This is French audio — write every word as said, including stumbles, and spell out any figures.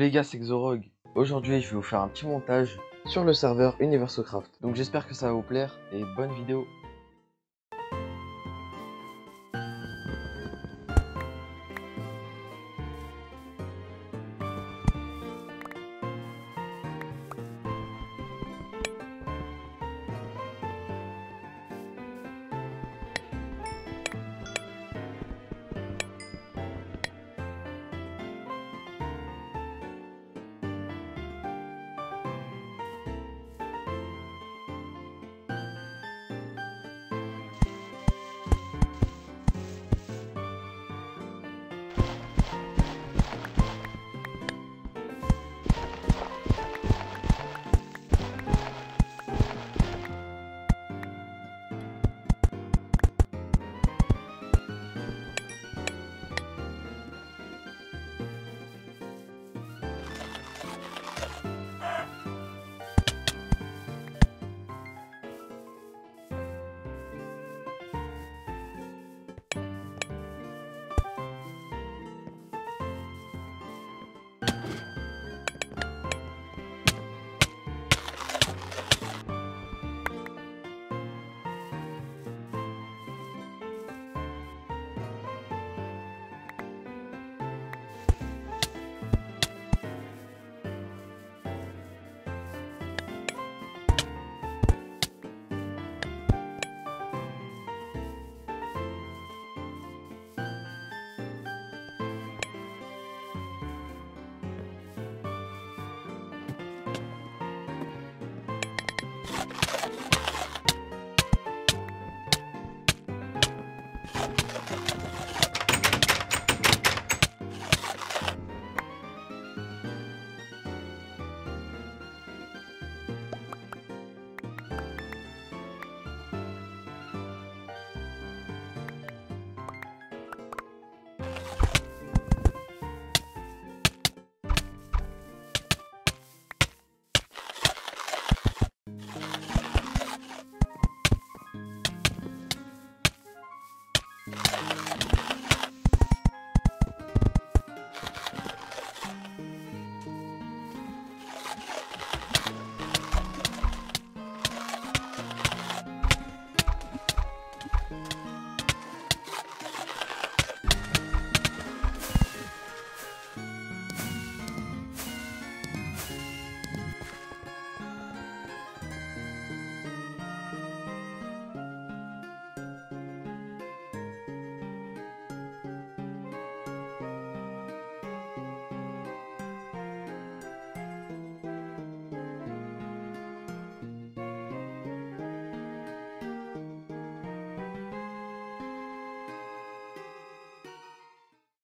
les gars, c'est Xoraug. Aujourd'hui, je vais vous faire un petit montage sur le serveur UniversoCraft. Donc j'espère que ça va vous plaire et bonne vidéo.